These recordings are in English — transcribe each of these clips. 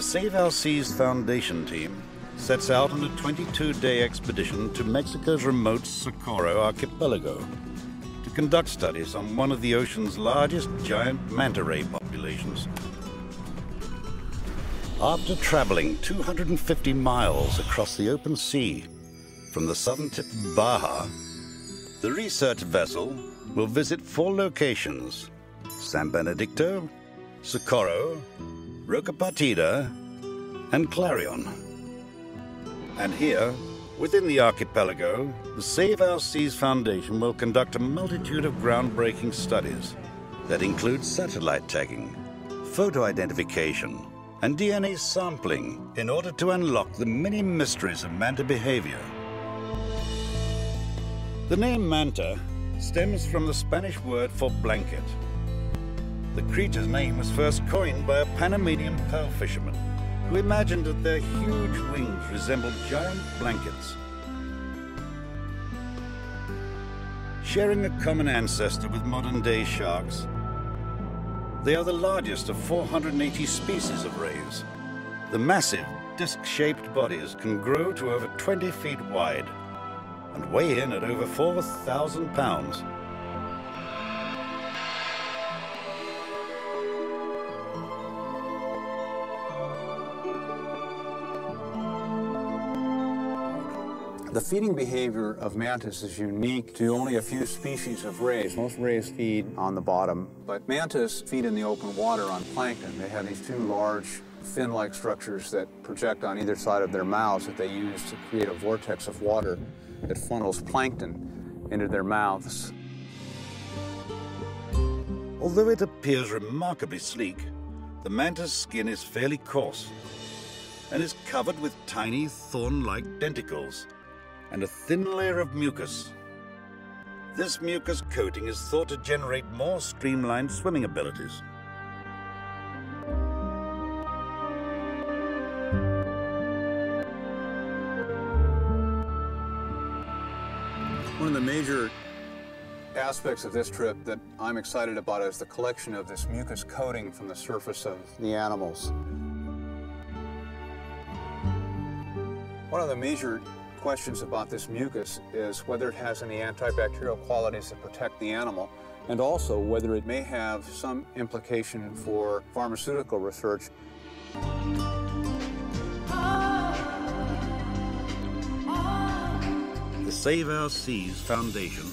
The Save Our Seas Foundation team sets out on a 22-day expedition to Mexico's remote Socorro Archipelago to conduct studies on one of the ocean's largest giant manta ray populations. After traveling 250 miles across the open sea from the southern tip of Baja, the research vessel will visit 4 locations: San Benedicto, Socorro, Roca Partida, and Clarion. And here, within the archipelago, the Save Our Seas Foundation will conduct a multitude of groundbreaking studies that include satellite tagging, photo identification, and DNA sampling in order to unlock the many mysteries of manta behavior. The name manta stems from the Spanish word for blanket. The creature's name was first coined by a Panamanian pearl fisherman who imagined that their huge wings resembled giant blankets. Sharing a common ancestor with modern-day sharks, they are the largest of 480 species of rays. The massive, disc-shaped bodies can grow to over 20 feet wide and weigh in at over 4,000 pounds. The feeding behavior of mantas is unique to only a few species of rays. Most rays feed on the bottom, but mantas feed in the open water on plankton. They have these two large fin-like structures that project on either side of their mouths that they use to create a vortex of water that funnels plankton into their mouths. Although it appears remarkably sleek, the manta's skin is fairly coarse and is covered with tiny thorn-like denticles and a thin layer of mucus. This mucus coating is thought to generate more streamlined swimming abilities. One of the major aspects of this trip that I'm excited about is the collection of this mucus coating from the surface of the animals. One of the major questions about this mucus is whether it has any antibacterial qualities that protect the animal, and also whether it may have some implication for pharmaceutical research. The Save Our Seas Foundation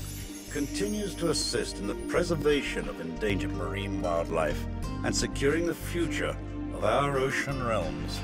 continues to assist in the preservation of endangered marine wildlife and securing the future of our ocean realms.